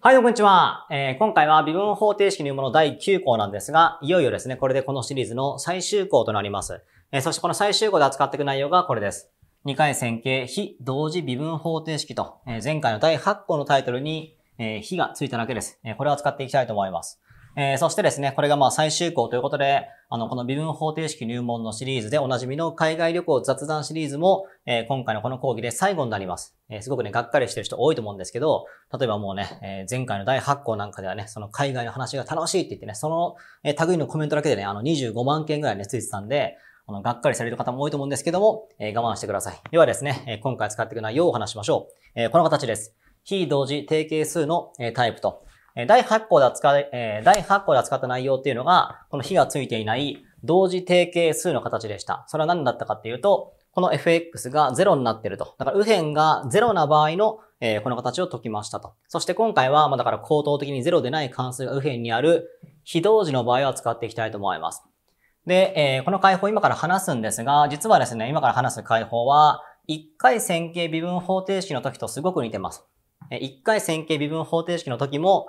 はい、どうもこんにちは。今回は微分方程式入門の第9項なんですが、いよいよですね、これでこのシリーズの最終項となります。そしてこの最終項で扱っていく内容がこれです。2回線形非同時微分方程式と、前回の第8項のタイトルに、非がついただけです。これを扱っていきたいと思います。そしてですね、これがまあ最終項ということで、この微分方程式入門のシリーズでおなじみの海外旅行雑談シリーズも、今回のこの講義で最後になります。すごくね、がっかりしてる人多いと思うんですけど、例えばもうね、前回の第8項なんかではね、その海外の話が楽しいって言ってね、その、類のコメントだけでね、25万件ぐらいね、ついてたんで、がっかりされる方も多いと思うんですけども、我慢してください。ではですね、今回使っていく内容をお話しましょう。この形です。非同時定型数の、タイプと、第8項で扱った内容っていうのが、この非がついていない同時定型数の形でした。それは何だったかっていうと、この fx が0になっていると。だから右辺が0な場合の、この形を解きましたと。そして今回は、まあだから口頭的に0でない関数が右辺にある非同時の場合を使っていきたいと思います。で、この解法今から話すんですが、実はですね、今から話す解法は、1回線形微分方程式の時とすごく似てます。1回線形微分方程式の時も、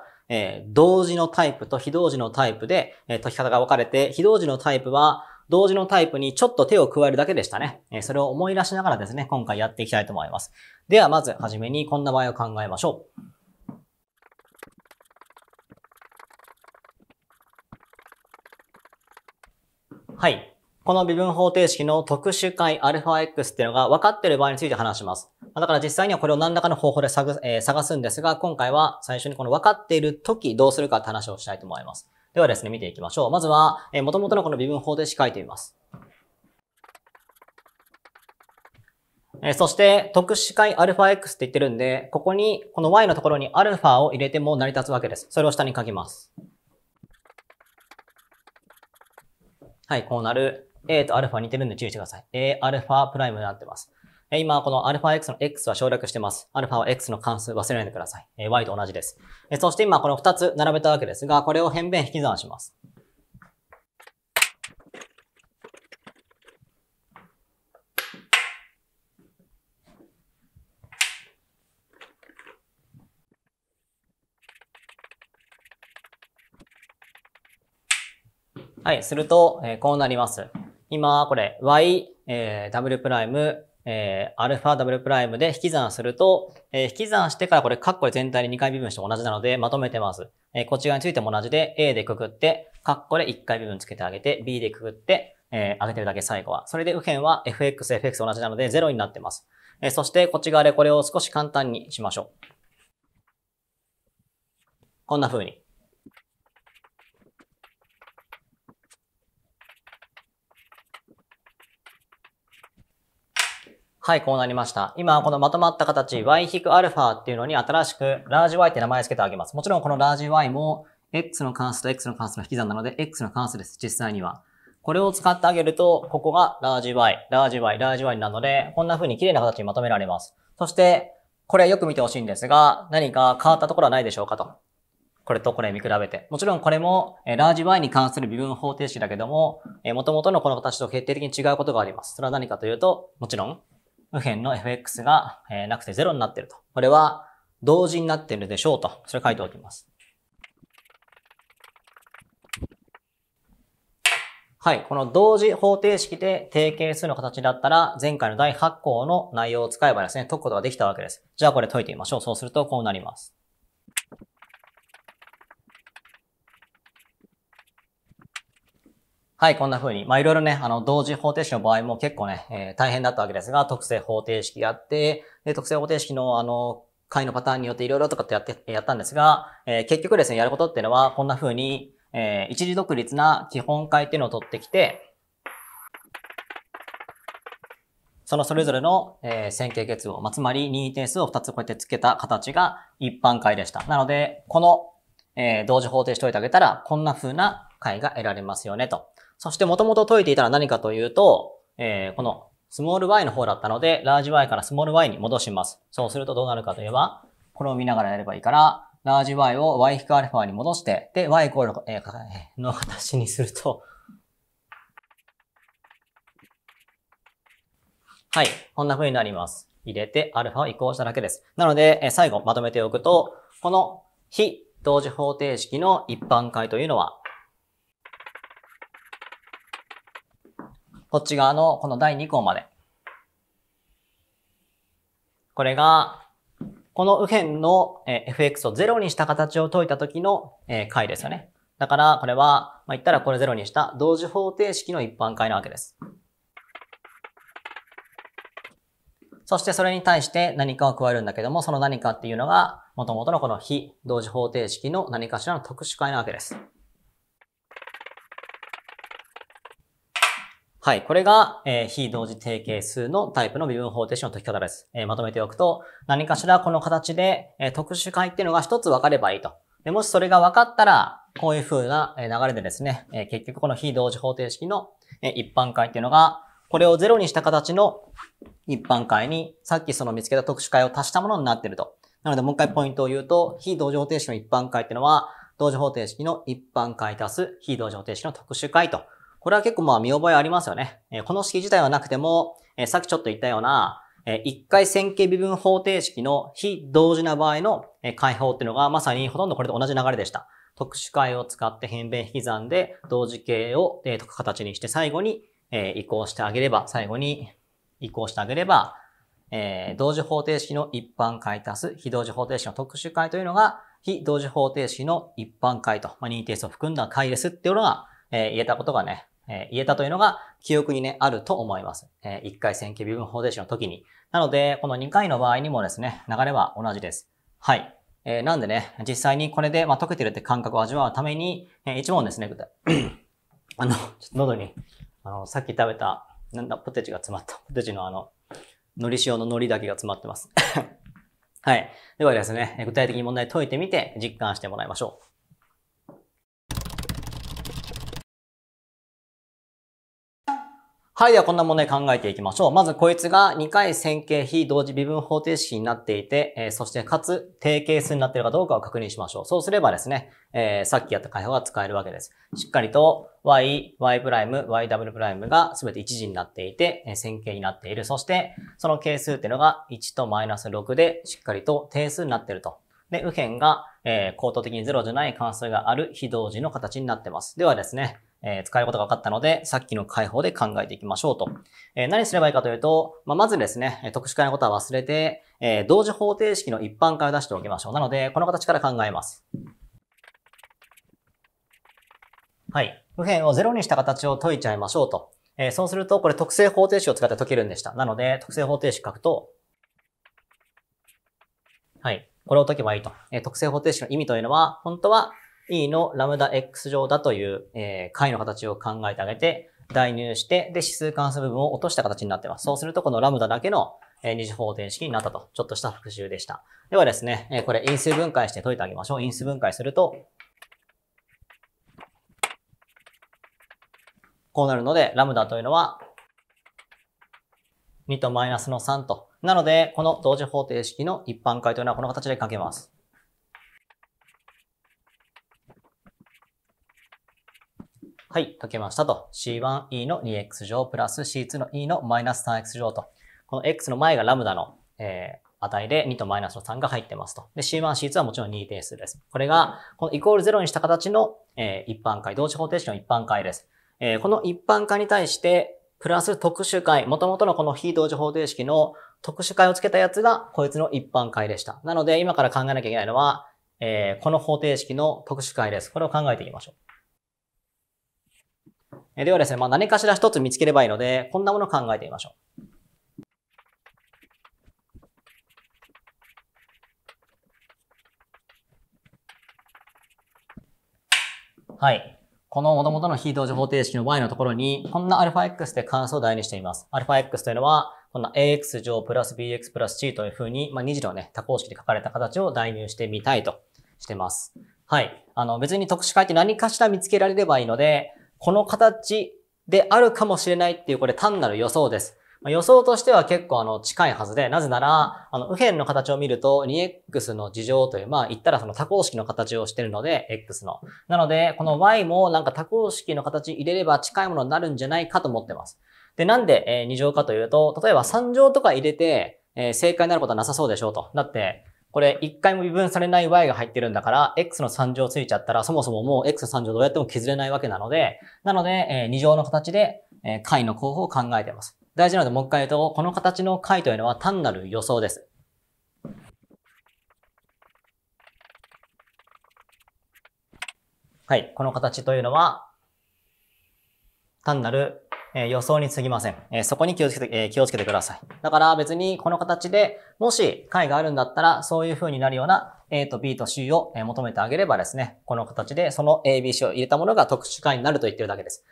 同時のタイプと非同時のタイプで、解き方が分かれて、非同時のタイプは、同時のタイプにちょっと手を加えるだけでしたね。それを思い出しながらですね、今回やっていきたいと思います。では、まずはじめにこんな場合を考えましょう。はい。この微分方程式の特殊解 αx っていうのが分かっている場合について話します。だから実際にはこれを何らかの方法で探すんですが、今回は最初にこの分かっている時どうするかって話をしたいと思います。ではですね、見ていきましょう。まずは、元々のこの微分方程式書いてみます。そして、特殊解 αx って言ってるんで、ここに、この y のところに α を入れても成り立つわけです。それを下に書きます。はい、こうなる。a と α 似てるんで注意してください。aα プライムになってます。今、この αx の x は省略してます。α は x の関数忘れないでください。y と同じです。そして今、この2つ並べたわけですが、これを辺弁引き算します。はい、すると、こうなります。今、これ、y、w プライム、アルファダブルプライムで引き算すると、引き算してからこれカッコで全体に2回微分して同じなのでまとめてます。こっち側についても同じで A でくくって、カッコで1回微分つけてあげて、B でくくって、上げてるだけ最後は。それで右辺は fx 同じなので0になってます。そしてこっち側でこれを少し簡単にしましょう。こんな風に。はい、こうなりました。今、このまとまった形、y-α っていうのに新しく、ラージ y って名前を付けてあげます。もちろん、このラージ y も、x の関数と x の関数の引き算なので、x の関数です、実際には。これを使ってあげると、ここがラージ y、ラージ y、ラージ y になるので、こんな風に綺麗な形にまとめられます。そして、これよく見てほしいんですが、何か変わったところはないでしょうかと。これとこれ見比べて。もちろんこれも、ラージ y に関する微分方程式だけども、元々のこの形と決定的に違うことがあります。それは何かというと、もちろん、右辺の fx がなくて0になっていると。これは同時になっているでしょうと。それ書いておきます。はい。この同時方程式で定型数の形だったら、前回の第8項の内容を使えばですね、解くことができたわけです。じゃあこれ解いてみましょう。そうするとこうなります。はい、こんな風に。まあ、いろいろね、同時方程式の場合も結構ね、大変だったわけですが、特性方程式やって、特性方程式の解のパターンによっていろいろとかってやったんですが、結局ですね、やることっていうのは、こんな風に、一次独立な基本解っていうのを取ってきて、そのそれぞれの、線形結合、まあ、つまり任意定数を2つこうやって付けた形が一般解でした。なので、この、同時方程式解いてあげたら、こんな風な解が得られますよね、と。そして元々解いていたら何かというと、このスモール y の方だったので、ラージ y からスモール y に戻します。そうするとどうなるかといえば、これを見ながらやればいいから、ラージ y を y-α に戻して、で、y イコールの形にすると、はい、こんな風になります。入れて α を移項しただけです。なので、最後まとめておくと、この非同時方程式の一般解というのは、こっち側のこの第2項まで。これが、この右辺の fx を0にした形を解いた時の解ですよね。だからこれは、言ったらこれ0にした同時方程式の一般解なわけです。そしてそれに対して何かを加えるんだけども、その何かっていうのが、元々のこの非同時方程式の何かしらの特殊解なわけです。はい。これが、非同時定型数のタイプの微分方程式の解き方です。まとめておくと、何かしらこの形で、特殊解っていうのが一つ分かればいいと。で、もしそれが分かったら、こういう風な流れでですね、結局この非同時方程式の一般解っていうのが、これを0にした形の一般解に、さっきその見つけた特殊解を足したものになっていると。なのでもう一回ポイントを言うと、非同時方程式の一般解っていうのは、同時方程式の一般解足す非同時方程式の特殊解と。これは結構まあ見覚えありますよね。この式自体はなくても、さっきちょっと言ったような、一回線形微分方程式の非同時な場合の解法っていうのが、まさにほとんどこれと同じ流れでした。特殊解を使って変弁引き算で同時形を解く形にして最後に移行してあげれば、同時方程式の一般解足す非同時方程式の特殊解というのが、非同時方程式の一般解と、認定数を含んだ解ですっていうのが、言えたというのが記憶にね、あると思います。一回線形微分方程式の時に。なので、この2回の場合にもですね、流れは同じです。はい。なんでね、実際にこれで、解けてるって感覚を味わうために、一問ですね、ちょっと喉に、さっき食べた、ポテチが詰まった。ポテチの海苔塩の海苔だけが詰まってます。はい。ではですね、具体的に問題解いてみて実感してもらいましょう。はい。では、こんな問題考えていきましょう。まず、こいつが2回線形非同時微分方程式になっていて、そして、かつ、定型数になっているかどうかを確認しましょう。そうすればですね、さっきやった解法が使えるわけです。しっかりと、y'、y'Y'、y'W' がすべて1次になっていて、線形になっている。そして、その係数っていうのが1と-6で、しっかりと定数になっていると。で、右辺が、構造的に0じゃない関数がある非同時の形になってます。ではですね、使えることが分かったので、さっきの解法で考えていきましょうと。何すればいいかというと、まずですね、特殊解のことは忘れて、同時方程式の一般解を出しておきましょう。なので、この形から考えます。はい。右辺を0にした形を解いちゃいましょうと。そうすると、これ特性方程式を使って解けるんでした。なので、特性方程式書くと、はい。これを解けばいいと。特性方程式の意味というのは、本当は、E のラムダ X 乗だという、解の形を考えてあげて、代入して、で、指数関数部分を落とした形になってます。そうすると、このラムダだけの、二次方程式になったと。ちょっとした復習でした。ではですね、これ因数分解して解いてあげましょう。因数分解すると、こうなるので、ラムダというのは、2と-3と。なので、この同時方程式の一般解というのはこの形で書けます。はい、解けましたと。C1E の 2X 乗プラス C2 の E の-3X 乗と。この X の前がラムダの、値で2と-3が入ってますと。で、C1、C2 はもちろん任意定数です。これが、このイコール0にした形の、一般解、同時方程式の一般解です。この一般解に対して、プラス特殊解、元々のこの非同時方程式の特殊解をつけたやつが、こいつの一般解でした。なので、今から考えなきゃいけないのは、この方程式の特殊解です。これを考えていきましょう。ではですね、何かしら一つ見つければいいので、こんなものを考えてみましょう。はい。この元々の非同時方程式の y のところに、こんな αx で関数を代にしています。αx というのは、こんな ax 乗プラス bx プラス c というふうに、2次のね、多項式で書かれた形を代入してみたいとしてます。はい。別に特殊解って何かしら見つけられればいいので、この形であるかもしれないっていう、これ単なる予想です。予想としては結構近いはずで、なぜなら、右辺の形を見ると 2x の次乗という、言ったらその多項式の形をしているので、x の。なので、この y もなんか多項式の形入れれば近いものになるんじゃないかと思ってます。で、なんで2乗かというと、例えば3乗とか入れて、正解になることはなさそうでしょうと。だって、これ一回も微分されない y が入ってるんだから、x の3乗ついちゃったら、そもそももう x の3乗どうやっても削れないわけなので、2乗の形で解の候補を考えています。大事なのでもう一回言うと、この形の解というのは単なる予想です。はい。この形というのは、単なる予想に過ぎません。そこに気をつけてください。だから別にこの形で、もし解があるんだったら、そういう風になるような A と B と C を求めてあげればですね、この形でその A、B、C を入れたものが特殊解になると言ってるだけです。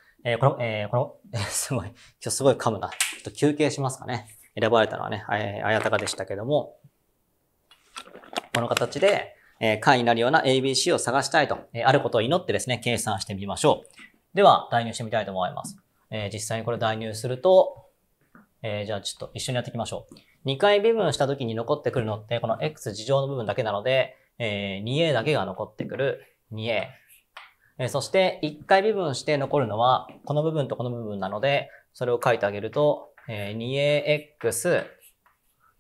すごい、今日すごい噛むな。ちょっと休憩しますかね。選ばれたのはね、あやたかでしたけども、この形で解になるような A、B、C を探したいと、あることを祈ってですね、計算してみましょう。では、代入してみたいと思います。実際にこれ代入すると、じゃあちょっと一緒にやっていきましょう。2回微分した時に残ってくるのってこの x 次乗の部分だけなので、2a だけが残ってくる 2a。そして1回微分して残るのはこの部分とこの部分なので、それを書いてあげると、2ax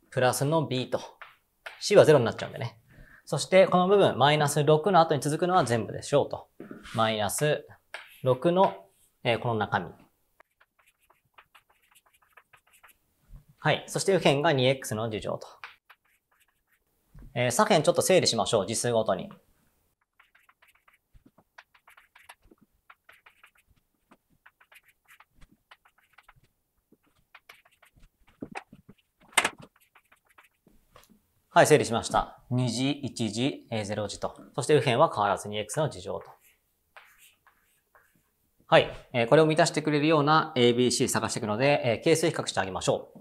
プラスの b と c は0になっちゃうんでね。そしてこの部分、マイナス6の後に続くのは全部でしょうと。マイナス6の、この中身。はい。そして右辺が 2x の次乗と。左辺ちょっと整理しましょう。次数ごとに。はい、整理しました。2次、1次、0次と。そして右辺は変わらず 2x の次乗と。はい。これを満たしてくれるような ABC 探していくので、係数比較してあげましょう。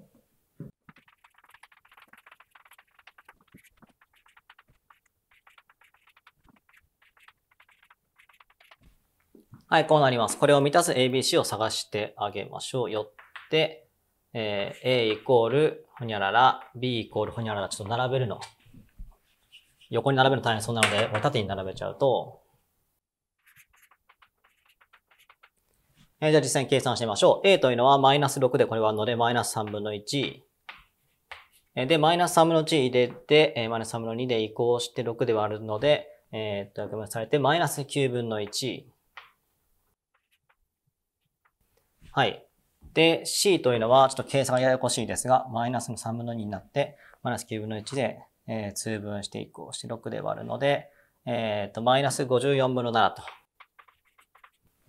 はい、こうなります。これを満たす ABC を探してあげましょう。よって、A イコール、ほにゃらら、B イコール、ほにゃらら、ちょっと並べるの。横に並べるの大変そうなので、これ縦に並べちゃうと、じゃあ実際に計算してみましょう。A というのはマイナス6で、これはので、マイナス3分の1。で、マイナス3分の1入れて、マイナス3分の2で移項して6で割るので、約分されて、マイナス9分の1。はい。で、C というのは、ちょっと計算がややこしいですが、マイナスの3分の2になって、マイナス9分の1で、通分していこうして6で割るので、マイナス54分の7と。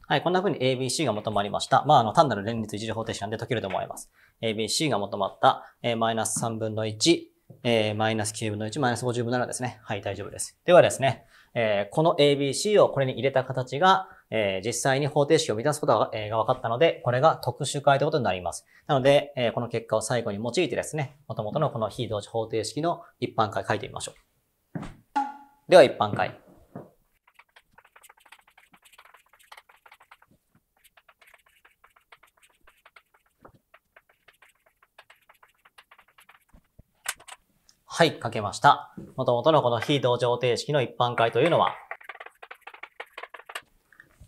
はい、こんな風に ABC が求まりました。まあ、単なる連立一次方程式なんで解けると思います。ABC が求まった、マイナス3分の1、マイナス9分の1、マイナス50分の7ですね。はい、大丈夫です。ではですね、この ABC をこれに入れた形が、実際に方程式を満たすことが、分かったので、これが特殊解ということになります。なので、この結果を最後に用いてですね、元々のこの非同時方程式の一般解を書いてみましょう。では一般解。はい、書けました。元々のこの非同時方程式の一般解というのは、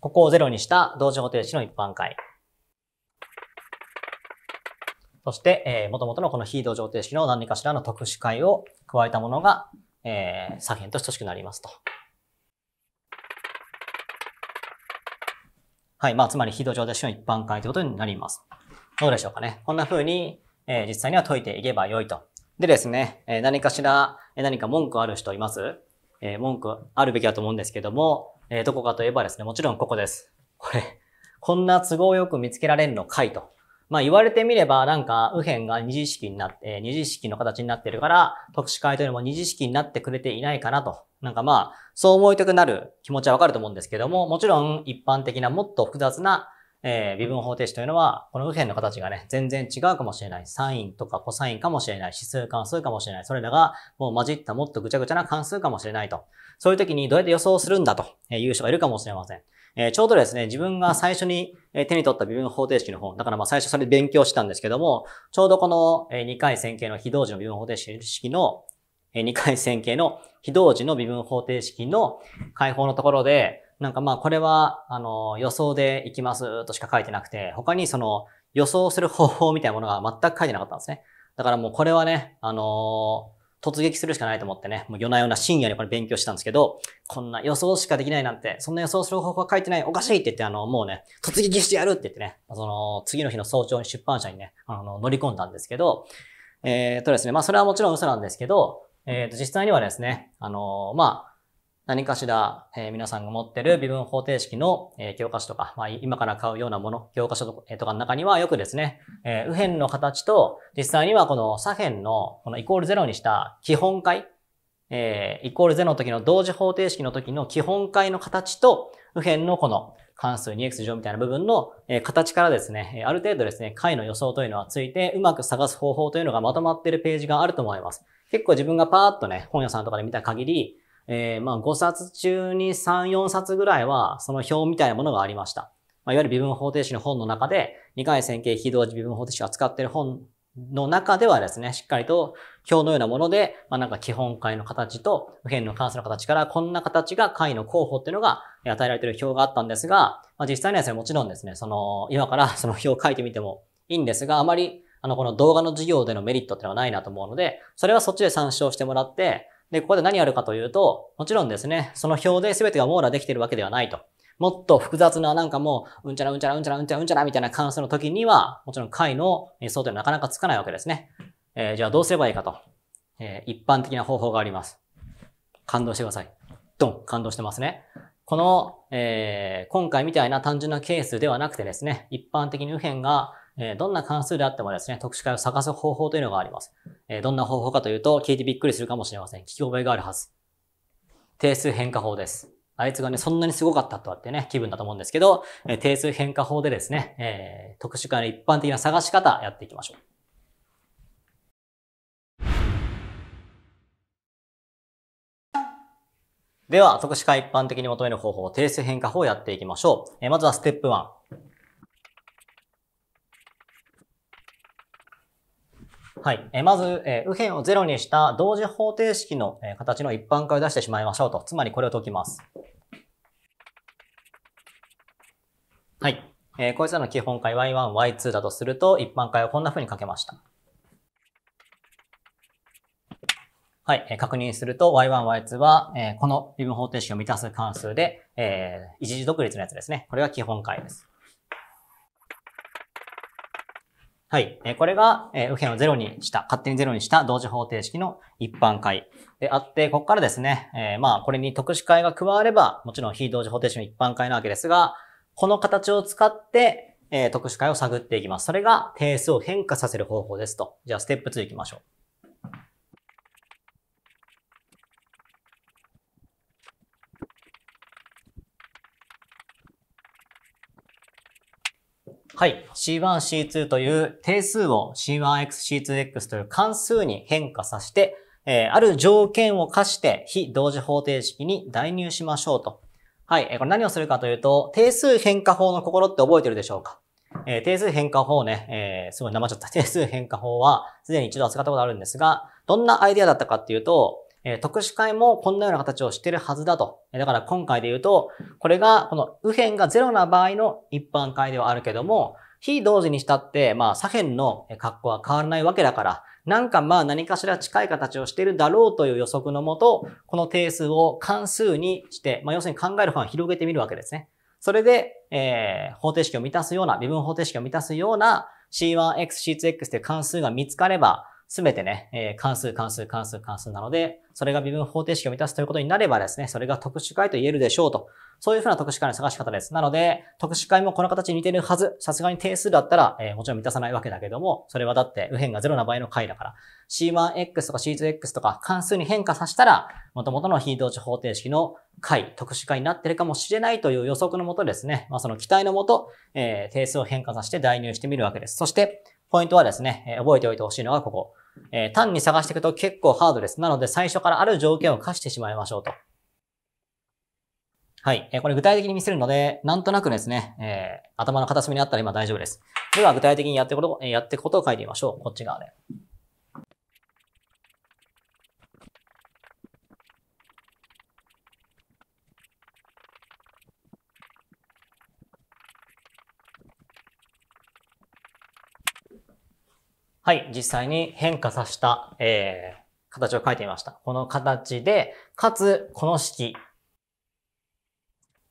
ここを0にした同時方程式の一般解。そして、元々のこの非同時方程式の何かしらの特殊解を加えたものが、左辺と等しくなりますと。はい。まあ、つまり非同時方程式の一般解ということになります。どうでしょうかね。こんな風に、実際には解いていけばよいと。でですね、何か文句ある人います？文句あるべきだと思うんですけども、どこかといえばですね、もちろんここです。これ、こんな都合よく見つけられるのかいと。まあ言われてみればなんか右辺が二次式の形になってるから、特殊解というのも二次式になってくれていないかなと。なんかまあ、そう思いたくなる気持ちはわかると思うんですけども、もちろん一般的なもっと複雑な微分方程式というのは、この右辺の形がね、全然違うかもしれない。サインとかコサインかもしれない。指数関数かもしれない。それらがもう混じったもっとぐちゃぐちゃな関数かもしれないと。そういう時にどうやって予想するんだという人がいるかもしれません。ちょうどですね、自分が最初に手に取った微分方程式の本、だからまあ最初それ勉強したんですけども、ちょうどこの2回線形の非同時の微分方程式の、2回線形の非同時の微分方程式の解放のところで、なんかまあこれは予想でいきますとしか書いてなくて、他にその予想する方法みたいなものが全く書いてなかったんですね。だからもうこれはね、突撃するしかないと思ってね、もう夜な夜な深夜にこれ勉強したんですけど、こんな予想しかできないなんて、そんな予想する方法は書いてない、おかしいって言って、もうね、突撃してやるって言ってね、その、次の日の早朝に出版社にね、乗り込んだんですけど、ですね、まあそれはもちろん嘘なんですけど、実際にはですね、まあ、何かしら、皆さんが持ってる微分方程式の、教科書とか、まあ、今から買うようなもの、教科書とかの中にはよくですね、右辺の形と実際にはこの左辺のこのイコール0にした基本解、イコール0の時の同時方程式の時の基本解の形と右辺のこの関数 2x 乗みたいな部分の、形からですね、ある程度ですね、解の予想というのはついてうまく探す方法というのがまとまっているページがあると思います。結構自分がパーッとね、本屋さんとかで見た限り、まあ5冊中に3、4冊ぐらいはその表みたいなものがありました。まあ、いわゆる微分方程式の本の中で、2回線形非同時微分方程式を扱っている本の中ではですね、しっかりと表のようなもので、まあなんか基本解の形と右辺の関数の形からこんな形が解の候補っていうのが与えられている表があったんですが、まあ、実際にはですね、もちろんですね、その今からその表を書いてみてもいいんですが、あまりこの動画の授業でのメリットっていうのはないなと思うので、それはそっちで参照してもらって、で、ここで何やるかというと、もちろんですね、その表で全てが網羅できているわけではないと。もっと複雑ななんかもう、うんちゃらみたいな関数の時には、もちろん解の予想というのはなかなかつかないわけですね。じゃあどうすればいいかと。一般的な方法があります。感動してください。ドン！感動してますね。この、今回みたいな単純な係数ではなくてですね、一般的に右辺が、どんな関数であってもですね、特殊解を探す方法というのがあります。どんな方法かというと、聞いてびっくりするかもしれません。聞き覚えがあるはず。定数変化法です。あいつがね、そんなにすごかったとはってね、気分だと思うんですけど、定数変化法でですね、特殊解の一般的な探し方やっていきましょう。では、特殊解一般的に求める方法、定数変化法をやっていきましょう。まずはステップ1。はい。まず、右辺を0にした同時方程式の形の一般解を出してしまいましょうと。つまりこれを解きます。はい。こいつらの基本解 y1、y2 だとすると、一般解をこんな風に書けました。はい。確認すると、y1、y2 は、この微分方程式を満たす関数で、一次独立のやつですね。これが基本解です。はい。これが、右辺を0にした、勝手に0にした同時方程式の一般解であって、ここからですね、まあ、これに特殊解が加われば、もちろん非同時方程式の一般解なわけですが、この形を使って、特殊解を探っていきます。それが定数を変化させる方法ですと。じゃあ、ステップ2行きましょう。はい。C1、C2 という定数を C1x、C2x という関数に変化させて、ある条件を課して非同時方程式に代入しましょうと。はい。これ何をするかというと、定数変化法の心って覚えてるでしょうか？定数変化法ね、すごいなまっちゃった。定数変化法はすでに一度扱ったことあるんですが、どんなアイデアだったかっていうと、特殊解もこんなような形をしてるはずだと。だから今回で言うと、これが、この右辺が0な場合の一般解ではあるけども、非同時にしたって、まあ左辺の格好は変わらないわけだから、なんかまあ何かしら近い形をしているだろうという予測のもと、この定数を関数にして、まあ要するに考える範囲を広げてみるわけですね。それで、方程式を満たすような、微分方程式を満たすような C1x、C2x という関数が見つかれば、すべてね、関数なので、それが微分方程式を満たすということになればですね、それが特殊解と言えるでしょうと。そういうふうな特殊解の探し方です。なので、特殊解もこの形に似てるはず。さすがに定数だったら、もちろん満たさないわけだけども、それはだって右辺が0な場合の解だから。C1x とか C2x とか関数に変化させたら、元々の非同時方程式の解、特殊解になってるかもしれないという予測のもとですね、まあその期待のもと、定数を変化させて代入してみるわけです。そして、ポイントはですね、覚えておいてほしいのがここ。単に探していくと結構ハードです。なので最初からある条件を課してしまいましょうと。はい。これ具体的に見せるので、なんとなくですね、頭の片隅にあったら今大丈夫です。では具体的にやっていくことを書いてみましょう。こっち側で。はい。実際に変化させた、形を書いてみました。この形で、かつ、この式。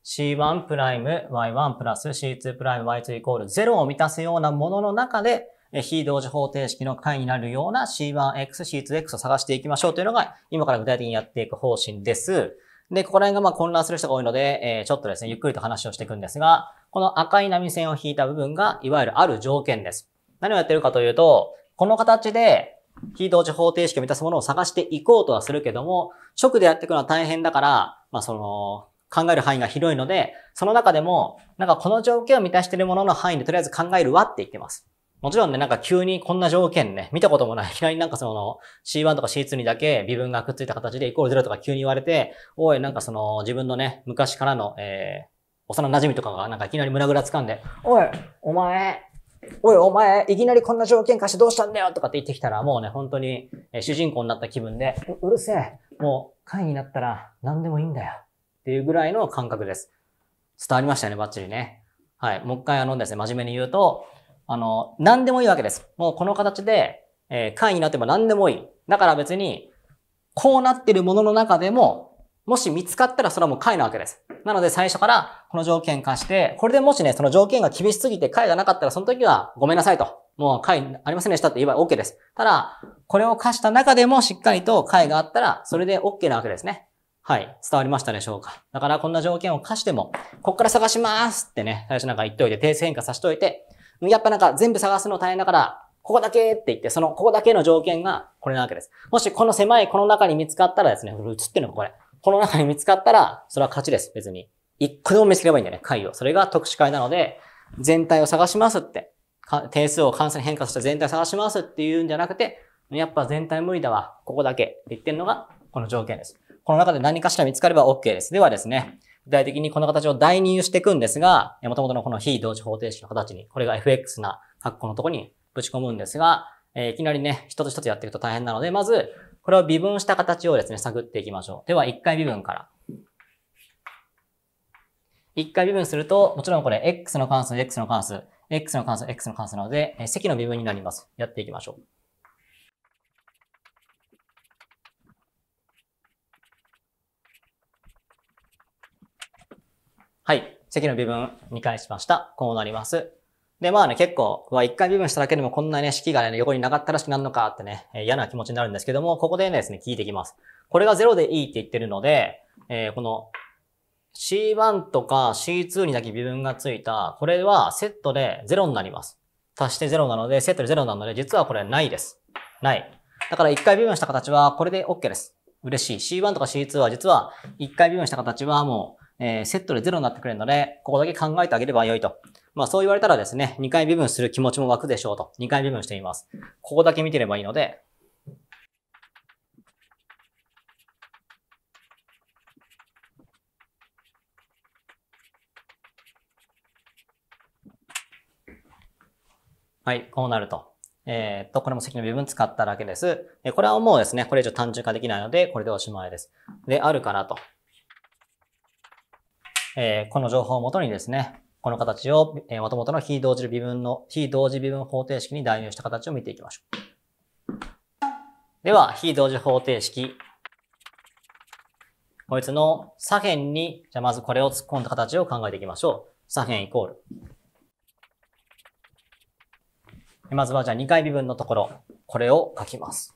C1 プライム Y1 プラス C2 プライム Y2 イコール0を満たすようなものの中で、非同時方程式の解になるような C1x、C2x を探していきましょうというのが、今から具体的にやっていく方針です。で、ここら辺が混乱する人が多いので、ちょっとですね、ゆっくりと話をしていくんですが、この赤い波線を引いた部分が、いわゆるある条件です。何をやってるかというと、この形で、非同時方程式を満たすものを探していこうとはするけども、直でやっていくのは大変だから、考える範囲が広いので、その中でも、この条件を満たしているものの範囲でとりあえず考えるわって言ってます。もちろんね、急にこんな条件ね、見たこともない。いきなりC1 とか C2 にだけ微分がくっついた形でイコール0とか急に言われて、おい、自分のね、昔からの、幼馴染とかがいきなり胸ぐら掴んで、おい、お前、いきなりこんな条件貸してどうしたんだよとかって言ってきたら、もうね、本当に主人公になった気分で、うるせえ、もう会になったら何でもいいんだよっていうぐらいの感覚です。伝わりましたよね、バッチリね。はい。もう一回ですね、真面目に言うと、何でもいいわけです。もうこの形で、会になっても何でもいい。だから別に、こうなってるものの中でも、もし見つかったらそれはもう解なわけです。なので最初からこの条件貸して、これでもしね、その条件が厳しすぎて解がなかったらその時はごめんなさいと。もう解ありませんでしたって言えば OK です。ただ、これを貸した中でもしっかりと解があったらそれで OK なわけですね。はい。伝わりましたでしょうか。だからこんな条件を貸しても、こっから探しますってね、最初言っといて、定数変化させといて、やっぱ全部探すの大変だから、ここだけって言って、ここだけの条件がこれなわけです。もしこの狭いこの中に見つかったらですね、映ってるのこれ。この中に見つかったら、それは勝ちです。別に。一個でも見つければいいんだよね、解を。それが特殊解なので、全体を探しますって。定数を関数に変化した全体を探しますっていうんじゃなくて、やっぱ全体無理だわ。ここだけって言ってるのが、この条件です。この中で何かしら見つかれば OK です。ではですね、具体的にこの形を代入していくんですが、元々のこの非同時方程式の形に、これが fx な括弧のところにぶち込むんですが、いきなりね、一つ一つやっていくと大変なので、まず、これを微分した形をですね、探っていきましょう。では、一回微分から。一回微分すると、もちろんこれ、x の関数、x の関数、x の関数、x の関数なので、積の微分になります。やっていきましょう。はい。積の微分2回しました。こうなります。で、まあね、結構、一回微分しただけでもこんなね、式がね、横になかったらしくなるのかってね、嫌な気持ちになるんですけども、ここでですね、聞いていきます。これが0でいいって言ってるので、この C1 とか C2 にだけ微分がついた、これはセットで0になります。足して0なので、セットで0なので、実はこれないです。ない。だから一回微分した形はこれで OK です。嬉しい。C1 とか C2 は実は一回微分した形はもう、セットで0になってくれるので、ここだけ考えてあげればよいと。まあそう言われたらですね、2回微分する気持ちも湧くでしょうと。2回微分してみます。ここだけ見てればいいので、はい、こうなると。これも積の微分使っただけです。これはもうですね、これ以上単純化できないので、これでおしまいです。で、あるかなと。この情報をもとにですね、この形を、元々の非同時微分方程式に代入した形を見ていきましょう。では、非同時方程式。こいつの左辺に、じゃあまずこれを突っ込んだ形を考えていきましょう。左辺イコール。まずはじゃあ2回微分のところ、これを書きます。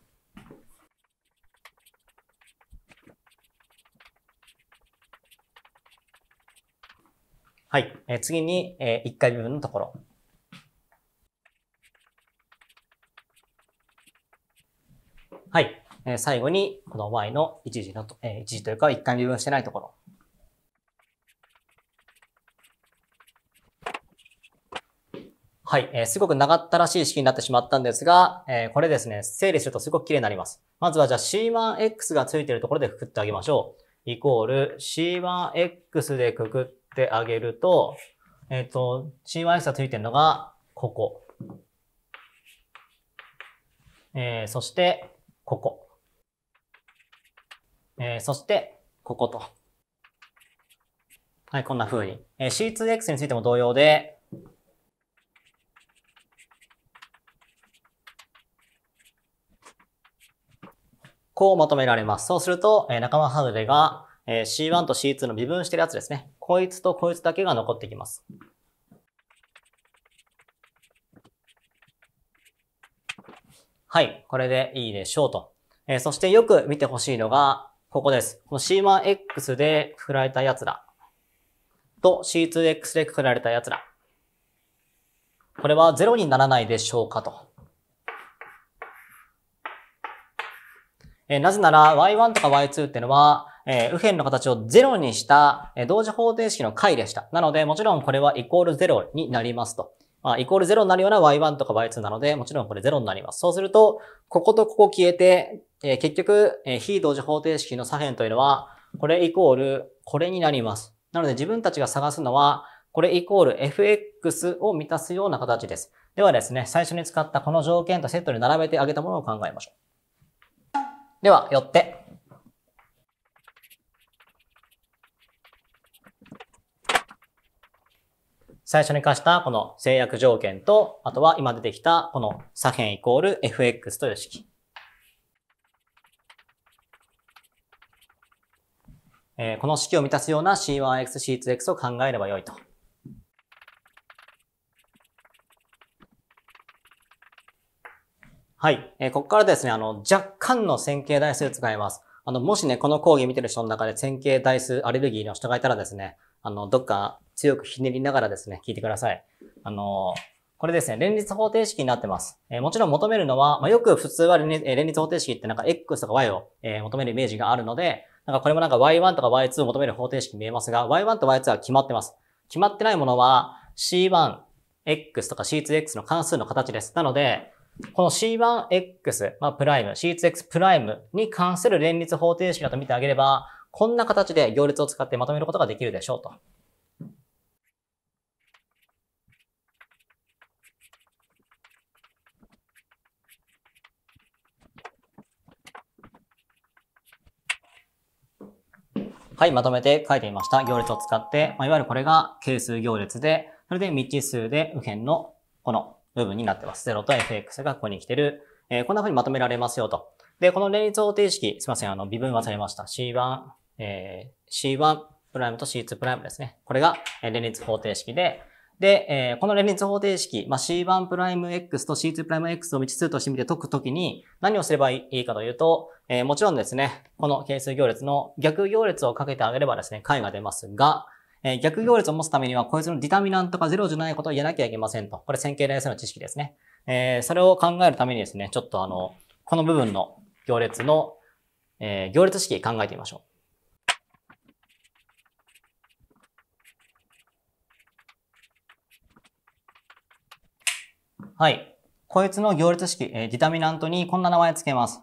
はい。次に、1回微分のところ。はい。最後に、この y の1次というか、1回微分してないところ。はい。すごく長ったらしい式になってしまったんですが、これですね、整理するとすごく綺麗になります。まずはじゃあ C1x がついているところでくくってあげましょう。イコール C1x でくくって、であげると、C1x がついてるのが、ここ。そして、ここ。そして、ここと。はい、こんな風に。C2x についても同様で、こう求められます。そうすると、仲間外れが C1 と C2 の微分してるやつですね。こいつとこいつだけが残ってきます。はい。これでいいでしょうと。そしてよく見てほしいのが、ここです。この C1X でくくられたやつらと C2X でくくられたやつら。これは0にならないでしょうかと。なぜなら Y1 とか Y2 っていうのは、右辺の形を0にした同時方程式の解でした。なので、もちろんこれはイコール0になりますと。まあ、イコール0になるような Y1 とか Y2 なので、もちろんこれ0になります。そうすると、こことここ消えて、結局、非同時方程式の左辺というのは、これイコールこれになります。なので自分たちが探すのは、これイコール fx を満たすような形です。ではですね、最初に使ったこの条件とセットに並べてあげたものを考えましょう。では、よって。最初に課したこの制約条件と、あとは今出てきたこの左辺イコール fx という式。この式を満たすような C1x、C2x を考えればよいと。はい。ここからですね、若干の線形代数使います。もしね、この講義見てる人の中で線形代数アレルギーの人がいたらですね、どっか強くひねりながらですね、聞いてください。これですね、連立方程式になってます。もちろん求めるのは、まあ、よく普通は連立方程式ってなんか X とか Y を、求めるイメージがあるので、なんかこれもなんか Y1 とか Y2 を求める方程式に見えますが、Y1 と Y2 は決まってます。決まってないものは C1、X とか C2X の関数の形です。なので、この C1X、まあ、プライム、C2X プライムに関する連立方程式だと見てあげれば、こんな形で行列を使ってまとめることができるでしょうと。はい、まとめて書いてみました。行列を使って、まあ、いわゆるこれが係数行列で、それで未知数で右辺のこの部分になってます。0と fx がここに来てる。こんな風にまとめられますよと。で、この連立方程式、すいません、微分忘れました。C1 プライムと C2 プライムですね。これが連立方程式で、この連立方程式、まあ、C1 プライム X と C2 プライム X を未知数としてみて解くときに何をすればいいかというと、もちろんですね、この係数行列の逆行列をかけてあげればですね、解が出ますが、逆行列を持つためにはこいつのディタミナントが0じゃないことを言えなきゃいけませんと。これ線形代数の知識ですね。それを考えるためにですね、ちょっとこの部分の行列の、行列式考えてみましょう。はい。こいつの行列式、ディタミナントにこんな名前つけます。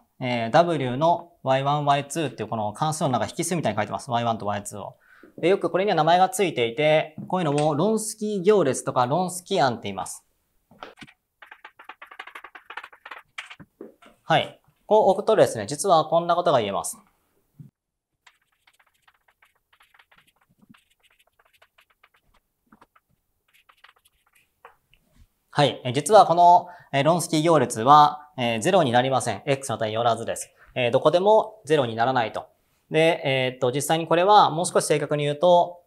W の Y1、Y2 っていうこの関数の中引数みたいに書いてます。Y1 と Y2 を。で、よくこれには名前がついていて、こういうのをロンスキー行列とかロンスキ案って言います。はい。こう置くとですね、実はこんなことが言えます。はい。実はこのロンスキー行列は0になりません。X の値によらずです。どこでも0にならないと。で、実際にこれはもう少し正確に言うと、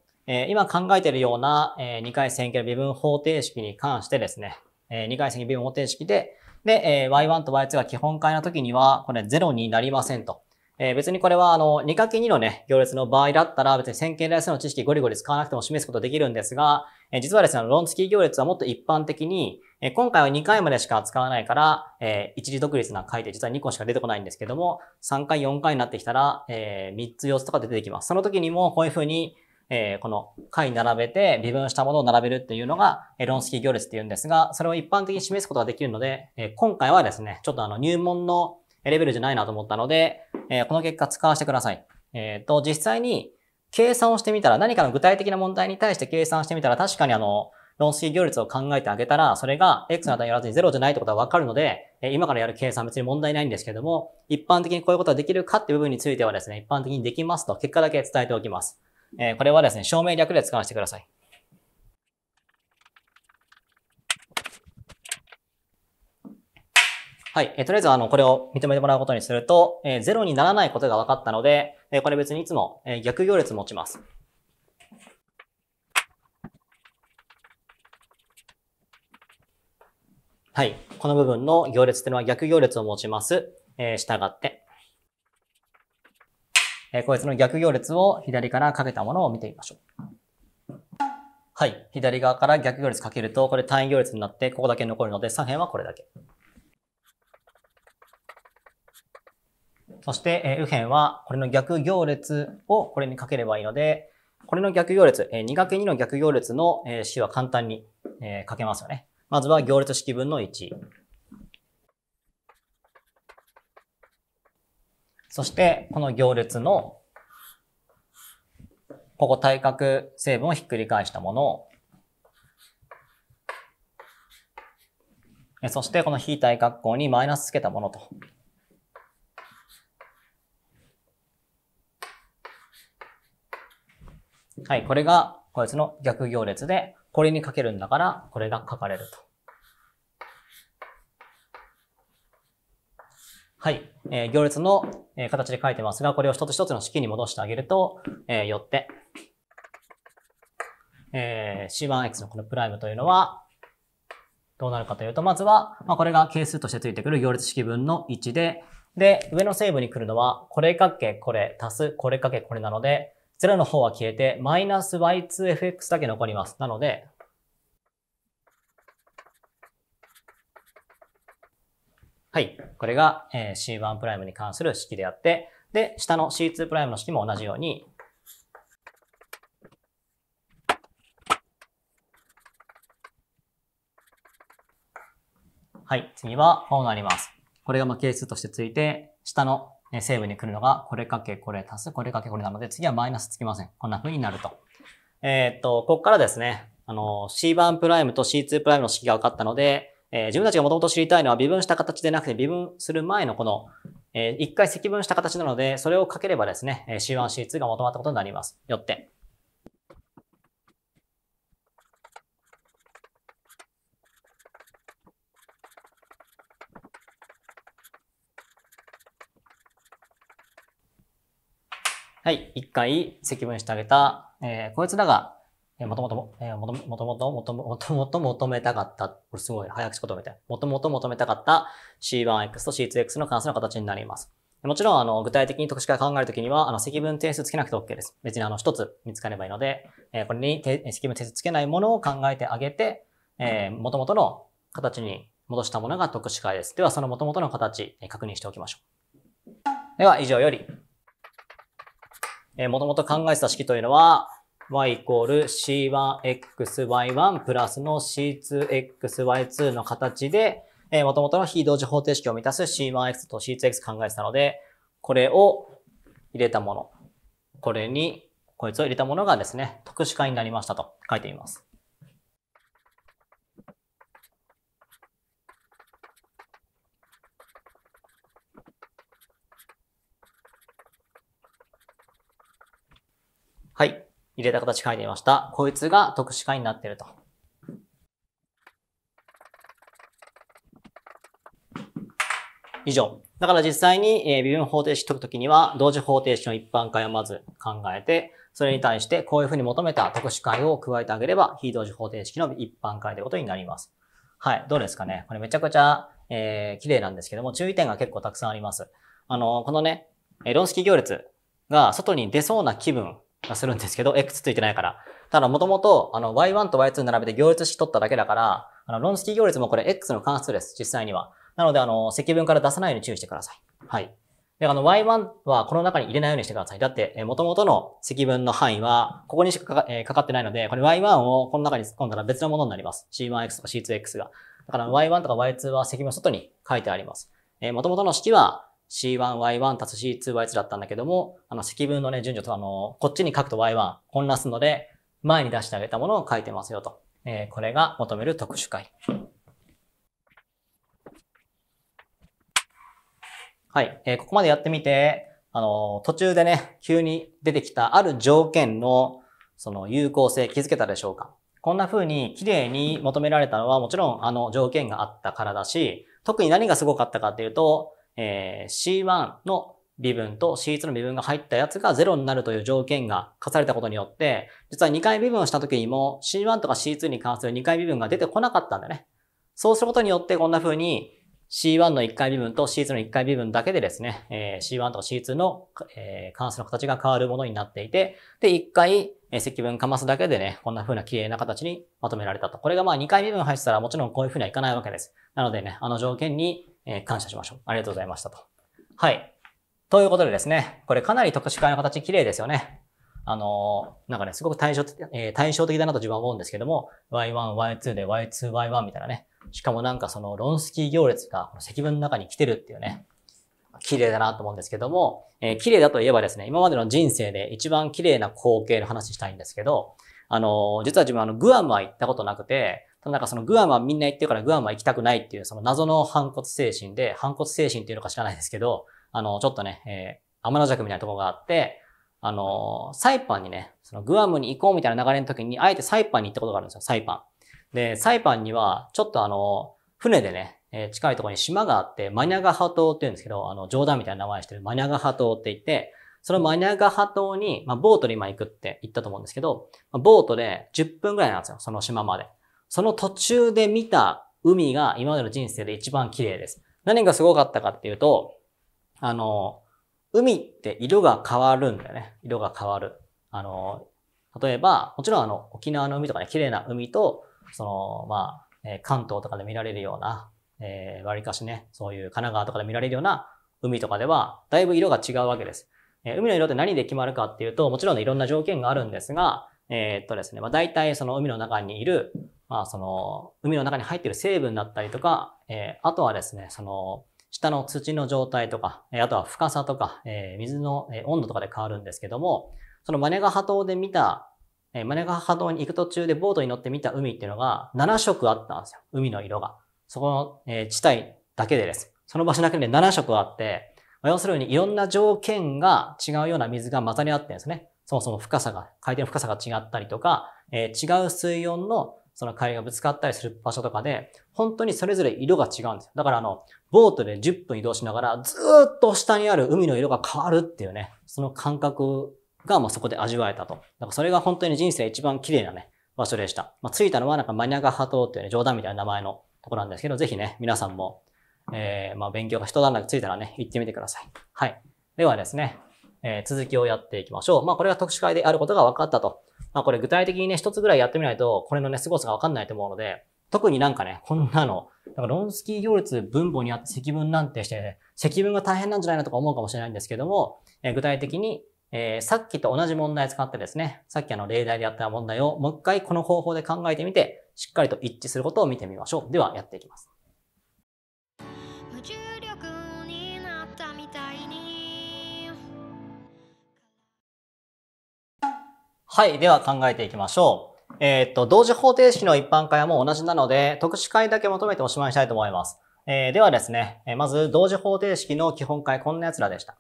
今考えているような2回線形の微分方程式に関してですね、2回線形微分方程式で、Y1 と Y2 が基本解の時には、これ0になりませんと。別にこれは2×2 のね、行列の場合だったら別に線形代数の知識ゴリゴリ使わなくても示すことできるんですが、実はですね、ロンスキー行列はもっと一般的に、今回は2回までしか使わないから、一時独立な解で実は2個しか出てこないんですけども、3回4回になってきたら、3つ4つとか出てきます。その時にもこういうふうに、この解並べて微分したものを並べるっていうのが、ロンスキー行列っていうんですが、それを一般的に示すことができるので、今回はですね、ちょっと入門のレベルじゃないなと思ったので、この結果使わせてください。実際に計算をしてみたら、何かの具体的な問題に対して計算してみたら、確かにロンスキー行列を考えてあげたら、それが X の値によらずに0じゃないってことはわかるので、今からやる計算は別に問題ないんですけれども、一般的にこういうことができるかっていう部分についてはですね、一般的にできますと結果だけ伝えておきます。これはですね、証明略で使わせてください。はい。とりあえず、これを認めてもらうことにすると、ゼロにならないことが分かったので、これ別にいつも、逆行列持ちます。はい。この部分の行列というのは逆行列を持ちます。従って。こいつの逆行列を左からかけたものを見てみましょう。はい。左側から逆行列かけると、これ単位行列になって、ここだけ残るので、左辺はこれだけ。そして、右辺は、これの逆行列をこれにかければいいので、これの逆行列、2×2 の逆行列の式は簡単に書けますよね。まずは行列式分の1。そして、この行列の、ここ対角成分をひっくり返したものを、そして、この非対角項にマイナスつけたものと。はい、これが、こいつの逆行列で、これにかけるんだから、これが書かれると。はい。行列の形で書いてますが、これを一つ一つの式に戻してあげると、よって、C1X のこのプライムというのは、どうなるかというと、まずは、これが係数としてついてくる行列式分の1で、で、上の成分に来るのは、これかけこれ足す、これかけこれなので、0の方は消えて、マイナス y2fx だけ残ります。なので、はい。これが C1 プライムに関する式であって、で、下の C2 プライムの式も同じように、はい。次はこうなります。これが係数としてついて、下の成分に来るのが、これかけこれ足す、これかけこれなので、次はマイナスつきません。こんな風になると。ここからですね、C1 プライムと C2 プライムの式が分かったので、自分たちがもともと知りたいのは微分した形でなくて微分する前のこの、一回積分した形なので、それをかければですね、C1、C2 がまとまったことになります。よって。はい。一回積分してあげた、こいつらが、求めたかった。これすごい、早口言葉みたい。求めたかった C1X と C2X の関数の形になります。もちろん、具体的に特殊化を考えるときには、積分定数つけなくて OK です。別に一つ見つかればいいので、これに積分定数つけないものを考えてあげて、元々の形に戻したものが特殊化です。では、その元々の形、確認しておきましょう。では、以上より、元々考えてた式というのは、y イコール c1xy1 プラスの c2xy2 の形で、元々の非同時方程式を満たす c1x と c2x 考えてたので、これを入れたもの。これに、こいつを入れたものがですね、特殊化になりましたと書いています。はい。入れた形書いてみました。こいつが特殊化になっていると。以上。だから実際に微分方程式解くときには、同時方程式の一般解をまず考えて、それに対してこういうふうに求めた特殊解を加えてあげれば、非同時方程式の一般解ということになります。はい。どうですかね。これめちゃくちゃ、綺麗なんですけども、注意点が結構たくさんあります。このね、論式行列が外に出そうな気分、するんですけど、X ついてないから。ただ、もともと、Y1 と Y2 並べて行列式取っただけだから、論式行列もこれ X の関数です、実際には。なので、積分から出さないように注意してください。はい。で、Y1 はこの中に入れないようにしてください。だって、元々の積分の範囲は、ここにしかかかってないので、これ Y1 をこの中に突っ込んだら別のものになります。C1X とか C2X が。だから、Y1 とか Y2 は積分の外に書いてあります。元々の式は、C1Y1 たす C2Y2 だったんだけども、積分のね、順序とこっちに書くと Y1 混乱するので、前に出してあげたものを書いてますよと。これが求める特殊解。はい。ここまでやってみて、途中でね、急に出てきたある条件の、その有効性気づけたでしょうか。こんな風に綺麗に求められたのは、もちろん条件があったからだし、特に何がすごかったかっていうと、C1 の微分と C2 の微分が入ったやつが0になるという条件が課されたことによって、実は2回微分をした時にも C1 とか C2 に関する2回微分が出てこなかったんだね。そうすることによってこんな風に C1 の1回微分と C2 の1回微分だけでですね、C1 とか C2 の関数の形が変わるものになっていて、で、1回積分かますだけでね、こんな風な綺麗な形にまとめられたと。これがまあ2回微分入ってたらもちろんこういう風にはいかないわけです。なのでね、あの条件に感謝しましょう。ありがとうございましたと。はい。ということでですね、これかなり特殊化の形綺麗ですよね。なんかね、すごく対照的だなと自分は思うんですけども、Y1、Y2 で Y2、Y1 みたいなね。しかもなんかそのロンスキー行列がこの積分の中に来てるっていうね、綺麗だなと思うんですけども、綺麗だといえばですね、今までの人生で一番綺麗な光景の話したいんですけど、実は自分グアムは行ったことなくて、なんかそのグアムはみんな行ってるからグアムは行きたくないっていうその謎の反骨精神っていうのか知らないですけど、ちょっとね、天の邪鬼みたいなところがあって、サイパンにね、そのグアムに行こうみたいな流れの時に、あえてサイパンに行ったことがあるんですよ、サイパン。で、サイパンには、ちょっと船でね、近いところに島があって、マニャガハ島って言うんですけど、冗談みたいな名前してるマニャガハ島って言って、そのマニャガハ島に、まあ、ボートで今行くって言ったと思うんですけど、ボートで10分ぐらいなんですよ、その島まで。その途中で見た海が今までの人生で一番綺麗です。何がすごかったかっていうと、海って色が変わるんだよね。色が変わる。例えば、もちろん沖縄の海とかね、綺麗な海と、まあ、関東とかで見られるような、割かしね、そういう神奈川とかで見られるような海とかでは、だいぶ色が違うわけです。海の色って何で決まるかっていうと、もちろんね、いろんな条件があるんですが、ですね、まあ大体その海の中にいる、まあ海の中に入っている成分だったりとか、あとはですね、下の土の状態とか、あとは深さとか、水の温度とかで変わるんですけども、そのマネガハ島に行く途中でボートに乗って見た海っていうのが7色あったんですよ。海の色が。そこの地帯だけでです。その場所だけで7色あって、要するにいろんな条件が違うような水が混ざり合ってるんですね。そもそも海底の深さが違ったりとか、違う水温のその海がぶつかったりする場所とかで、本当にそれぞれ色が違うんですよ。だからボートで10分移動しながら、ずーっと下にある海の色が変わるっていうね、その感覚がまあそこで味わえたと。だからそれが本当に人生一番綺麗なね、場所でした。まあ、着いたのはなんかマニャガハ島っていうね、冗談みたいな名前のとこなんですけど、ぜひね、皆さんも、まあ勉強が一段落ついたらね、行ってみてください。はい。ではですね、続きをやっていきましょう。まあ、これが特殊化であることが分かったと。まあ、これ具体的にね、一つぐらいやってみないと、これのね、凄さが分かんないと思うので、特になんかね、こんなの、だからロンスキー行列分母にあって積分なんてして、ね、積分が大変なんじゃないなとか思うかもしれないんですけども、具体的に、さっきと同じ問題使ってですね、さっき例題でやった問題をもう一回この方法で考えてみて、しっかりと一致することを見てみましょう。では、やっていきます。はい。では考えていきましょう。同時方程式の一般解はもう同じなので、特殊解だけ求めておしまいにしたいと思います。ではですね、まず同時方程式の基本解、こんなやつらでした。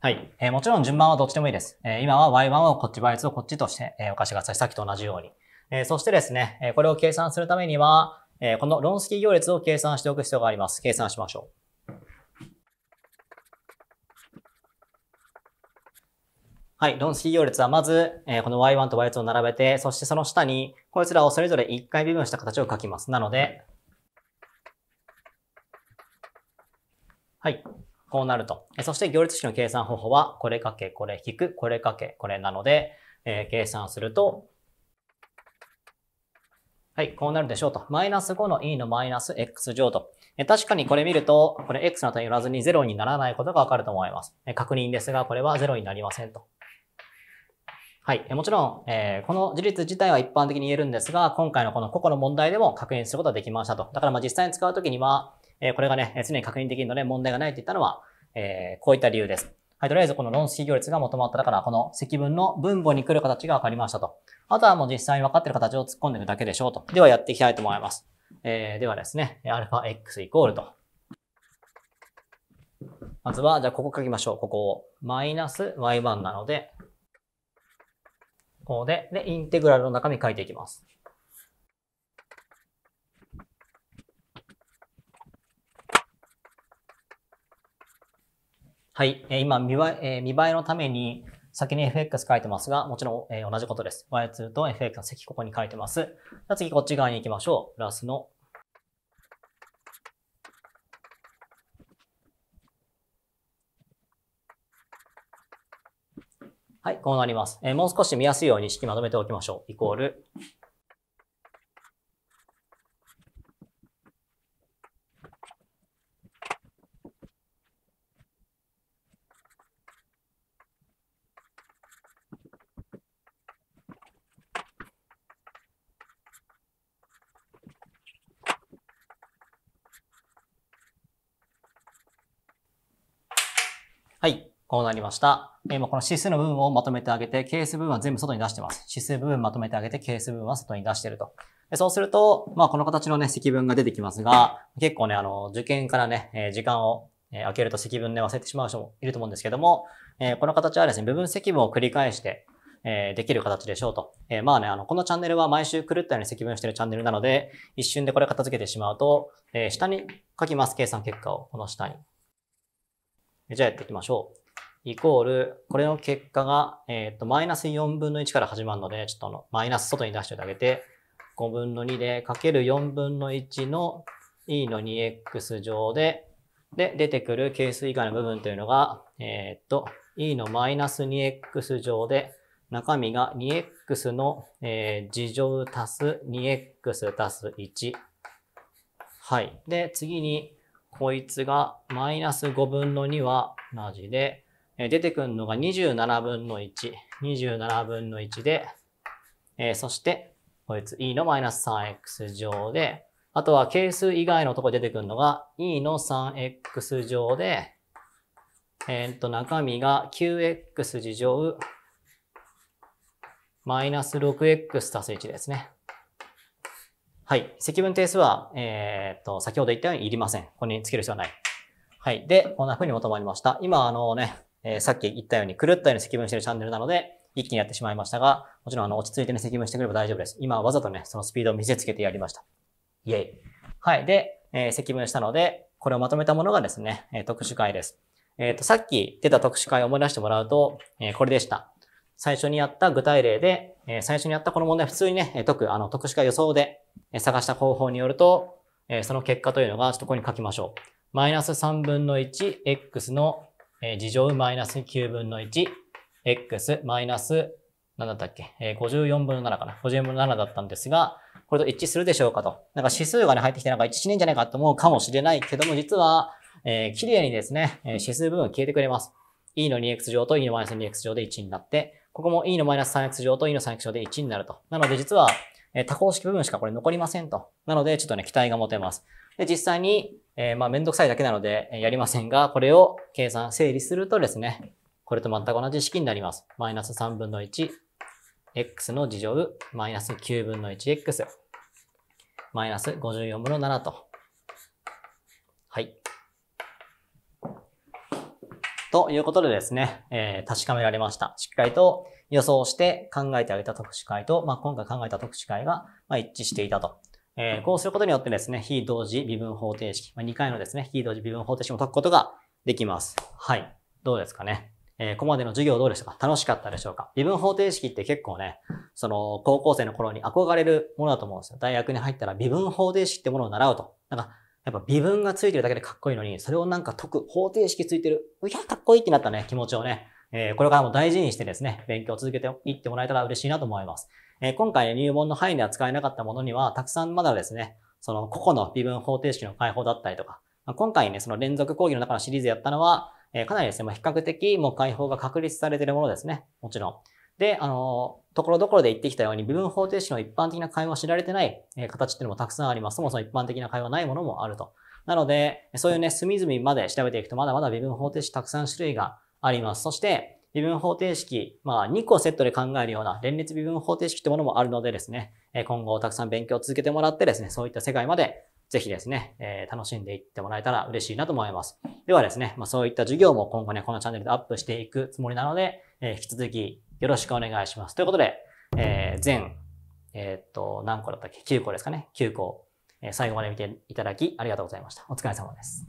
はい。もちろん順番はどっちでもいいです。今は Y1 をこっち、Y2 をこっちとしてお貸しください。さっきと同じように。そしてですね、これを計算するためには、このロンスキー行列を計算しておく必要があります。計算しましょう。はい。ロンスキー行列はまず、この Y1 と Y2 を並べて、そしてその下に、こいつらをそれぞれ1回微分した形を書きます。なので、はい。こうなると。そして行列式の計算方法は、これかけ、これ引く、これかけ、これなので、計算すると、はい。こうなるでしょうと。マイナス5の e のマイナス x 乗と。確かにこれ見ると、これ x の値によらずに0にならないことがわかると思います。確認ですが、これは0になりませんと。はい。もちろん、この事実自体は一般的に言えるんですが、今回のこの個々の問題でも確認することができましたと。だからまあ実際に使うときには、これがね、常に確認できるので問題がないって言ったのは、こういった理由です。はい。とりあえずこのロンスキー行列が元々あった。だからこの積分の分母に来る形が分かりましたと。あとはもう実際に分かっている形を突っ込んでいくだけでしょうと。ではやっていきたいと思います。ではですね、αx イコールと。まずは、じゃあここ書きましょう。ここを。マイナス y1 なので、ここで、インテグラルの中身書いていきます。はい。今、見栄えのために、先に FX 書いてますが、もちろん同じことです。Y2 と FX の積ここに書いてます。じゃあ次、こっち側に行きましょう。プラスの。はい、こうなります。もう少し見やすいように式まとめておきましょう。イコール。はい、こうなりました。この指数の部分をまとめてあげて、係数部分は全部外に出してます。指数部分まとめてあげて、係数部分は外に出してると。そうすると、まあ、この形のね、積分が出てきますが、結構ね、受験からね、時間を空けると積分ね、忘れてしまう人もいると思うんですけども、この形はですね、部分積分を繰り返して、できる形でしょうと。まあね、このチャンネルは毎週狂ったように積分してるチャンネルなので、一瞬でこれ片付けてしまうと、下に書きます。計算結果を、この下に。じゃあやっていきましょう。イコール、これの結果が、マイナス4分の1から始まるので、ちょっとマイナス外に出しておいてあげて、5分の2で、かける4分の1の e の 2x 乗で、で、出てくる係数以外の部分というのが、e のマイナス 2x 乗で、中身が 2x の、次乗足す 2x 足す1。はい。で、次に、こいつがマイナス5分の2は同じで、出てくるのが27分の1。27分の1で、そして、こいつ e のマイナス 3x 乗で、あとは係数以外のところで出てくるのが e の 3x 乗で、中身が 9x 次乗、マイナス 6x 足す1ですね。はい。積分定数は、先ほど言ったようにいりません。ここにつける必要はない。はい。で、こんな風にまとまりました。今、さっき言ったように、狂ったように積分してるチャンネルなので、一気にやってしまいましたが、もちろん、落ち着いてね、積分してくれば大丈夫です。今、わざとね、そのスピードを見せつけてやりました。イェイ。はい。で、積分したので、これをまとめたものがですね、特殊解です。さっき出た特殊解を思い出してもらうと、これでした。最初にやった具体例で、最初にやったこの問題、普通にね、特殊解予想で、探した方法によると、その結果というのが、ちょっとここに書きましょう。マイナス3分の 1x の次乗マイナス9分の 1x マイナス、なんだったっけ、54分の7かな。54分の7だったんですが、これと一致するでしょうかと。なんか指数がね、入ってきてなんか一致しねえんじゃないかと思うかもしれないけども、実は、綺麗にですね、指数部分消えてくれます。e の 2x 乗と e のマイナス 2x 乗で1になって、ここも e のマイナス 3x 乗と e の 3x 乗で1になると。なので実は、多項式部分しかこれ残りませんと。なので、ちょっとね、期待が持てます。で、実際に、めんどくさいだけなので、やりませんが、これを計算、整理するとですね、これと全く同じ式になります。マイナス3分の 1x の次乗、マイナス9分の 1x、マイナス54分の7と。はい。ということでですね、確かめられました。しっかりと予想して考えてあげた特殊解と、今回考えた特殊解が、一致していたと。こうすることによってですね、非同時微分方程式、2回のですね、非同時微分方程式も解くことができます。はい。どうですかね。ここまでの授業どうでしたか？楽しかったでしょうか？微分方程式って結構ね、高校生の頃に憧れるものだと思うんですよ。大学に入ったら微分方程式ってものを習うと。やっぱ微分がついてるだけでかっこいいのに、それをなんか解く方程式ついてる。いや、かっこいいってなったね、気持ちをね、これからも大事にしてですね、勉強を続けていってもらえたら嬉しいなと思います。今回入門の範囲では使えなかったものには、たくさんまだですね、個々の微分方程式の解法だったりとか、今回ね、連続講義の中のシリーズやったのは、かなりですね、比較的もう解法が確立されているものですね、もちろん。で、ところどころで言ってきたように、微分方程式の一般的な解は知られてない形っていうのもたくさんあります。そもそも一般的な解はないものもあると。なので、そういうね、隅々まで調べていくと、まだまだ微分方程式たくさん種類があります。そして、微分方程式、2個セットで考えるような連立微分方程式ってものもあるのでですね、今後たくさん勉強を続けてもらってですね、そういった世界までぜひですね、楽しんでいってもらえたら嬉しいなと思います。ではですね、そういった授業も今後ね、このチャンネルでアップしていくつもりなので、引き続き、よろしくお願いします。ということで、全、何個だったっけ？ 9 個ですかね。9個、最後まで見ていただきありがとうございました。お疲れ様です。